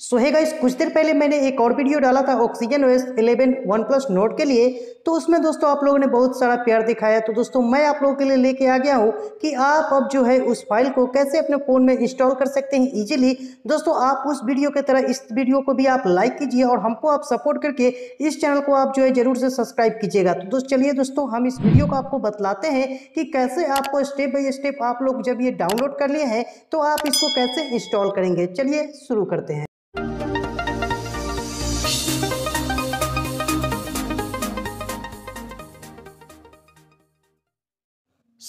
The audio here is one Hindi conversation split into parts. सो हे गाइस, कुछ देर पहले मैंने एक और वीडियो डाला था ऑक्सीजन ओएस 11 OnePlus Note के लिए। तो उसमें दोस्तों आप लोगों ने बहुत सारा प्यार दिखाया। तो दोस्तों मैं आप लोगों के लिए लेके आ गया हूँ कि आप अब जो है उस फाइल को कैसे अपने फ़ोन में इंस्टॉल कर सकते हैं ईजिली। दोस्तों आप उस वीडियो की तरह इस वीडियो को भी आप लाइक कीजिए और हमको आप सपोर्ट करके इस चैनल को आप जो है ज़रूर से सब्सक्राइब कीजिएगा। तो दोस्तों चलिए दोस्तों हम इस वीडियो को आपको बतलाते हैं कि कैसे आपको स्टेप बाई स्टेप आप लोग जब ये डाउनलोड कर लिए हैं तो आप इसको कैसे इंस्टॉल करेंगे। चलिए शुरू करते हैं।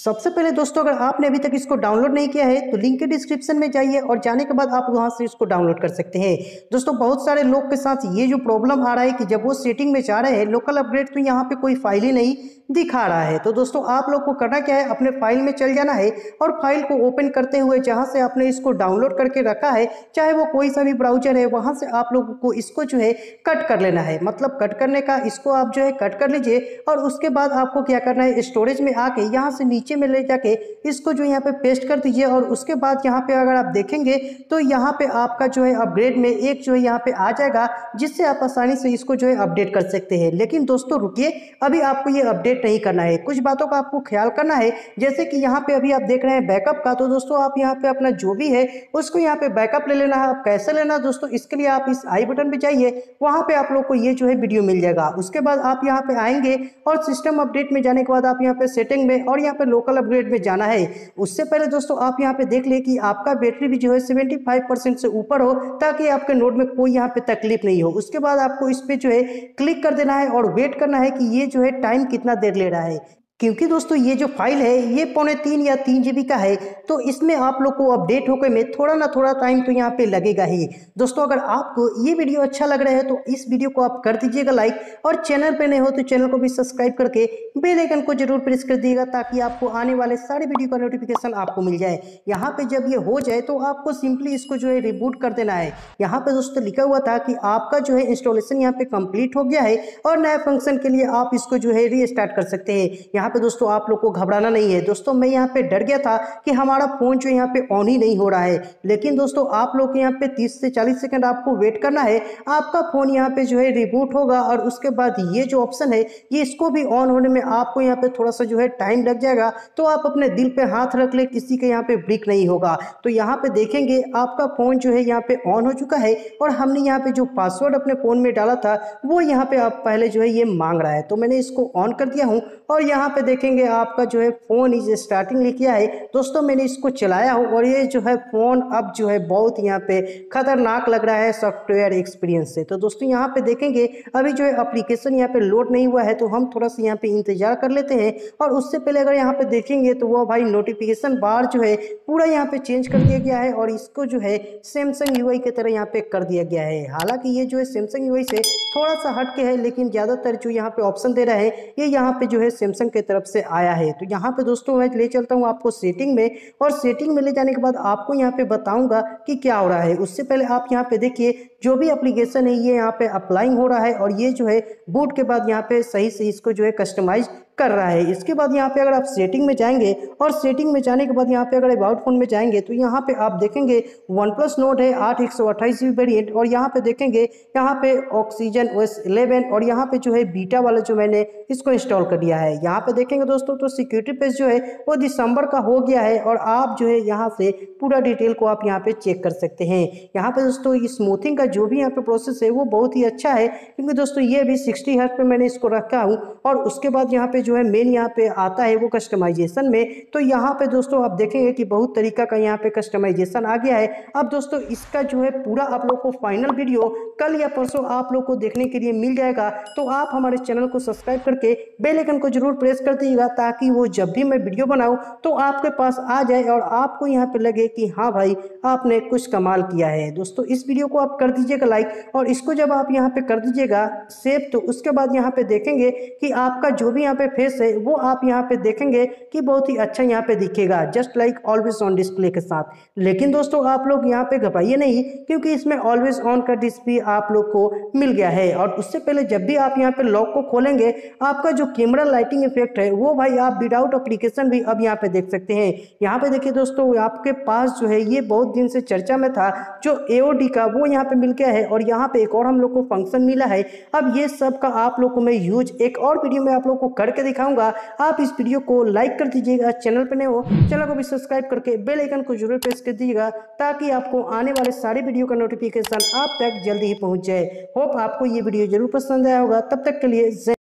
सबसे पहले दोस्तों अगर आपने अभी तक इसको डाउनलोड नहीं किया है तो लिंक के डिस्क्रिप्शन में जाइए और जाने के बाद आप वहां से इसको डाउनलोड कर सकते हैं। दोस्तों बहुत सारे लोग के साथ ये जो प्रॉब्लम आ रहा है कि जब वो सेटिंग में जा रहे हैं लोकल अपडेट तो यहाँ पे कोई फाइल ही नहीं दिखा रहा है। तो दोस्तों आप लोग को करना क्या है, अपने फाइल में चल जाना है और फाइल को ओपन करते हुए जहाँ से आपने इसको डाउनलोड करके रखा है चाहे वो कोई सा भी ब्राउजर है वहाँ से आप लोगों को इसको जो है कट कर लेना है। मतलब कट करने का इसको आप जो है कट कर लीजिए और उसके बाद आपको क्या करना है, स्टोरेज में आके यहाँ से नीचे में ले जाके इसको जो यहाँ पे पेस्ट कर दीजिए। और उसके बाद यहाँ पे अगर आप देखेंगे तो यहाँ पे आपका जो है अपग्रेड में एक जो है यहाँ पे आ जाएगा जिससे आप आसानी से इसको जो है अपडेट कर सकते हैं। लेकिन दोस्तों रुकिए, अभी आपको ये अपडेट नहीं करना है, कुछ बातों का आपको ख्याल करना है। जैसे कि यहाँ पे अभी आप देख रहे हैं बैकअप का, तो दोस्तों आप यहाँ पे अपना जो भी है उसको यहाँ पे बैकअप ले लेना है। आप कैसे लेना दोस्तों, इसके लिए आप इस आई बटन पर जाइए, वहाँ पे आप लोग को ये जो है वीडियो मिल जाएगा। उसके बाद आप यहाँ पे आएंगे और सिस्टम अपडेट में जाने के बाद आप यहाँ पे सेटिंग में और यहाँ पे लोकल अपग्रेड में जाना है। उससे पहले दोस्तों आप यहाँ पे देख ले कि आपका बैटरी भी जो है 75% से ऊपर हो ताकि आपके नोट में कोई यहाँ पे तकलीफ नहीं हो। उसके बाद आपको इस पे जो है क्लिक कर देना है और वेट करना है कि ये जो है टाइम कितना देर ले रहा है, क्योंकि दोस्तों ये जो फाइल है ये 3.25 या 3 GB का है। तो इसमें आप लोग को अपडेट होकर में थोड़ा ना थोड़ा टाइम तो यहाँ पे लगेगा ही। दोस्तों अगर आपको ये वीडियो अच्छा लग रहा है तो इस वीडियो को आप कर दीजिएगा लाइक, और चैनल पे नए हो तो चैनल को भी सब्सक्राइब करके बेल आइकन को जरूर प्रेस कर दीजिएगा ताकि आपको आने वाले सारे वीडियो का नोटिफिकेशन आपको मिल जाए। यहाँ पर जब ये हो जाए तो आपको सिंपली इसको जो है रिबूट कर देना है। यहाँ पर दोस्तों लिखा हुआ था कि आपका जो है इंस्टॉलेशन यहाँ पर कंप्लीट हो गया है और नए फंक्शन के लिए आप इसको जो है रीस्टार्ट कर सकते हैं। पे दोस्तों आप लोग को घबराना नहीं है। दोस्तों मैं यहाँ पे डर गया था कि हमारा फोन जो यहाँ पे ऑन ही नहीं हो रहा है, लेकिन दोस्तों आप लोग यहाँ पे 30 से 40 सेकंड आपको वेट करना है। आपका फोन यहाँ पे जो है रिबूट होगा और उसके बाद ये जो ऑप्शन है ये इसको भी ऑन होने में आपको यहाँ पे थोड़ा सा जो है टाइम लग जाएगा। तो आप अपने दिल पे हाथ रख ले, किसी के यहाँ पे ब्रेक नहीं होगा। तो यहाँ पे देखेंगे आपका फोन जो है यहाँ पे ऑन हो चुका है और हमने यहाँ पे जो पासवर्ड अपने फोन में डाला था वो यहाँ पे आप पहले जो है ये मांग रहा है। तो मैंने इसको ऑन कर दिया हूँ और यहाँ पे देखेंगे आपका जो है फोन इज स्टार्टिंग लिखा है। दोस्तों मैंने इसको चलाया हूँ और ये जो है फोन अब जो है बहुत यहाँ पे खतरनाक लग रहा है सॉफ्टवेयर एक्सपीरियंस से। तो दोस्तों यहाँ पे देखेंगे अभी जो है एप्लीकेशन यहाँ पे लोड नहीं हुआ है तो हम थोड़ा सा यहाँ पे इंतजार कर लेते हैं। और उससे पहले अगर यहाँ पे देखेंगे तो वो भाई नोटिफिकेशन बार जो है पूरा यहाँ पे चेंज कर दिया गया है और इसको जो है सैमसंग UI की तरह यहाँ पे कर दिया गया है। हालांकि ये जो है सैमसंग UI से थोड़ा सा हटके है, लेकिन ज्यादातर जो यहाँ पे ऑप्शन दे रहे हैं ये यहाँ पे जो है सैमसंग तरफ से आया है। तो यहाँ पे दोस्तों मैं ले चलता हूँ आपको सेटिंग में, और सेटिंग में ले जाने के बाद आपको यहाँ पे बताऊंगा कि क्या हो रहा है। उससे पहले आप यहाँ पे देखिए जो भी एप्लीकेशन है ये यहाँ पे अप्लाइंग हो रहा है और ये जो है बूट के बाद यहाँ पे सही से इसको जो है कस्टमाइज कर रहा है। इसके बाद यहाँ पे अगर आप सेटिंग में जाएंगे और सेटिंग में जाने के बाद यहाँ पे अगर अबाउट फोन में जाएंगे तो यहाँ पे आप देखेंगे OnePlus Note है 8/128GB वेरिएंट, और यहाँ पे देखेंगे यहाँ पे ऑक्सीजन OS 11 और यहाँ पे जो है बीटा वाला जो मैंने इसको इंस्टॉल कर दिया है। यहाँ पे देखेंगे दोस्तों तो सिक्योरिटी पेज जो है वो दिसंबर का हो गया है और आप जो है यहाँ से पूरा डिटेल को आप यहाँ पे चेक कर सकते हैं। यहाँ पे दोस्तों स्मूथिंग का जो भी यहाँ पे प्रोसेस है वो बहुत ही अच्छा है, क्योंकि दोस्तों ये भी 60 हर्ट्ज पे मैंने इसको रखा हूँ। और उसके बाद यहाँ पे जो है मेन यहाँ पे आता है वो कस्टमाइजेशन में। तो यहाँ पे दोस्तों आप देखेंगे कि बहुत तरीका का यहाँ पे कस्टमाइजेशन आ गया है। अब दोस्तों इसका जो है पूरा आप लोग को फाइनल वीडियो कल या परसों आप लोग को देखने के लिए मिल जाएगा। तो आप हमारे चैनल को सब्सक्राइब करके बेल आइकन को जरूर प्रेस कर दीजिएगा ताकि वो जब भी मैं वीडियो बनाऊँ तो आपके पास आ जाए और आपको यहाँ पे लगे कि हाँ भाई आपने कुछ कमाल किया है। दोस्तों इस वीडियो को आप कर दीजिएगा लाइक, और इसको जब आप यहाँ पे कर दीजिएगा सेव तो उसके बाद यहाँ पे देखेंगे कि आपका जो भी यहाँ पे फेस है वो आप यहाँ पे देखेंगे कि बहुत ही अच्छा ऑप्शन यहाँ पे दिखेगा just like always on display के साथ। लेकिन दोस्तों आप लोग यहाँ पे घबराइए नहीं, क्योंकि इसमें ऑलवेज ऑन का डिस्प्ले आप लोग को मिल गया है। और उससे पहले जब भी आप यहाँ पे लॉक को खोलेंगे, आपका जो कैमरा लाइटिंग इफेक्ट है वो भाई आप विदाउट एप्लीकेशन भी अब यहाँ पे देख सकते हैं। यहाँ पे देखिए दोस्तों, आपके पास जो है ये बहुत दिन से चर्चा में था जो एओडी का, वो यहाँ पे मिल गया है। और यहाँ पे एक और हम लोग को फंक्शन मिला है। अब ये सब का आप लोग को मैं यूज एक और वीडियो में आप लोग को करके दिखाऊंगा। आप इस वीडियो को लाइक कर दीजिएगा, चैनल पर नए हो चैनल को भी सब्सक्राइब करके बेल आइकन को जरूर प्रेस कर दीजिएगा, ताकि आपको आने वाले सारे वीडियो का नोटिफिकेशन आप तक जल्दी ही पहुंच जाए। होप आपको ये वीडियो जरूर पसंद आया होगा। तब तक के लिए